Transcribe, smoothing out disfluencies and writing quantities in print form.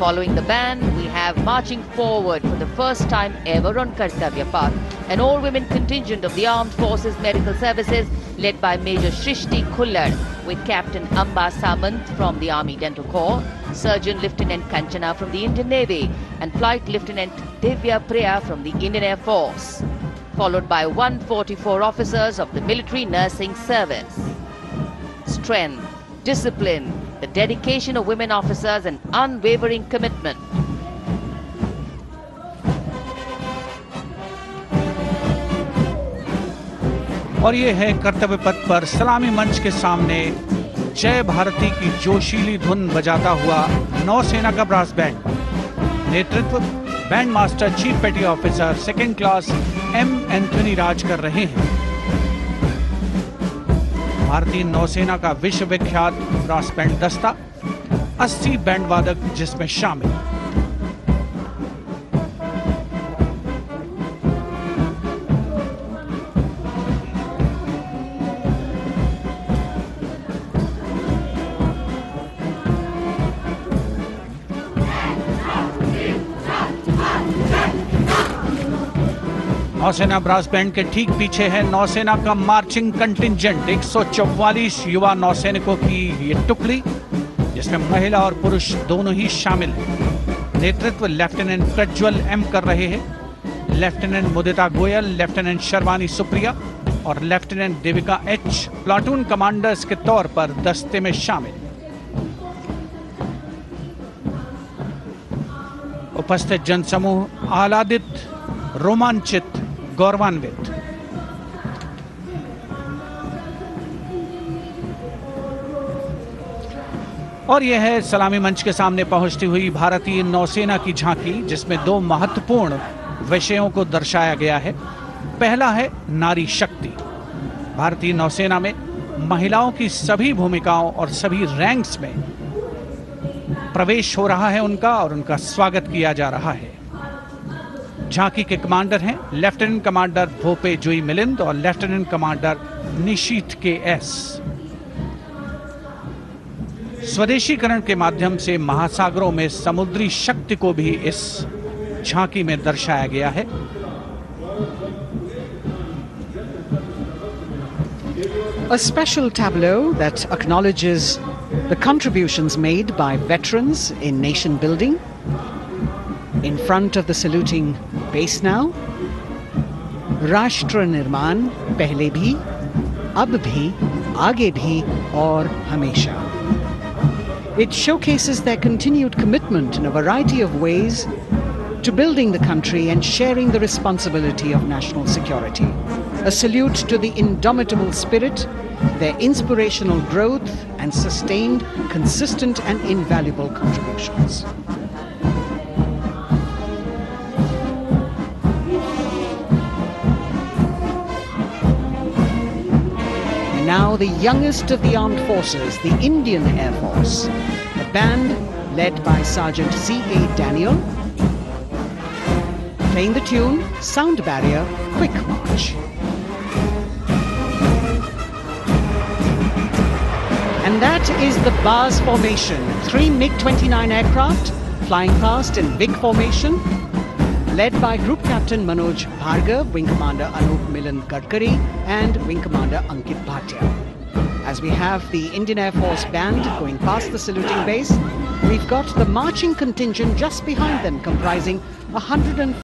Following the ban, we have marching forward for the first time ever on Kartavya Path, an all-women contingent of the Armed Forces Medical Services led by Major Shrishti Khullar, with Captain Amba Samanth from the Army Dental Corps, Surgeon Lieutenant Kanchana from the Indian Navy and Flight Lieutenant Divya Preya from the Indian Air Force, followed by 144 officers of the Military Nursing Service. Strength, discipline, the dedication of women officers and unwavering commitment. और ये है कर्तव्य पथ पर सलामी मंच के सामने जय भारती की जोशीली धुन बजाता हुआ नौसेना का ब्रास बैंड। नेतृत्व band master chief petty officer second class M Anthony Raj कर रहे हैं। भारतीय नौसेना का विश्वविख्यात ब्रास बैंड दस्ता 80 बैंड वादक जिसमें शामिल। नौसेना ब्रास बैंड के ठीक पीछे है नौसेना का मार्चिंग कंटिंजेंट 144 युवा नौसैनिकों की ये टुकड़ी जिसमें महिला और पुरुष दोनों ही शामिल हैं। नेतृत्व लेफ्टिनेंट प्रज्वल एम कर रहे हैं। लेफ्टिनेंट मुदिता गोयल, लेफ्टिनेंट शर्वानी सुप्रिया और lieutenant Devika H platoon commanders के तौर पर दस्ते में शामिल। उपस्थित जनसमूह आह्लादित, रोमांचित, गौरवान्वित। और यह है सलामी मंच के सामने पहुंचती हुई भारतीय नौसेना की झांकी जिसमें दो महत्वपूर्ण विषयों को दर्शाया गया है। पहला है नारी शक्ति। भारतीय नौसेना में महिलाओं की सभी भूमिकाओं और सभी रैंक्स में प्रवेश हो रहा है उनका और उनका स्वागत किया जा रहा है। झांकी के कमांडर हैं लेफ्टिनेंट कमांडर भोपे जुई मिलिंद और लेफ्टिनेंट कमांडर निशित के एस। स्वदेशीकरण के माध्यम से महासागरों में समुद्री शक्ति को भी इस झांकी में दर्शाया गया है। A special tableau that acknowledges the contributions made by veterans in nation building. In front of the saluting base now, Rashtra Nirman, Pehle Bhi, Ab Bhi, Aage Bhi aur Hamesha. It showcases their continued commitment in a variety of ways to building the country and sharing the responsibility of national security. A salute to the indomitable spirit, their inspirational growth and sustained, consistent and invaluable contributions. Now the youngest of the armed forces, the Indian Air Force, the band led by Sergeant Z.A. Daniel, playing the tune, Sound Barrier, Quick March. And that is the BARS formation, 3 MiG-29 aircraft flying past in big formation, led by Group Captain Manoj Bhargav, Wing Commander Anup Milan Karkari and Wing Commander Ankit Bhatia. As we have the Indian Air Force band going past the saluting base, we've got the marching contingent just behind them comprising 100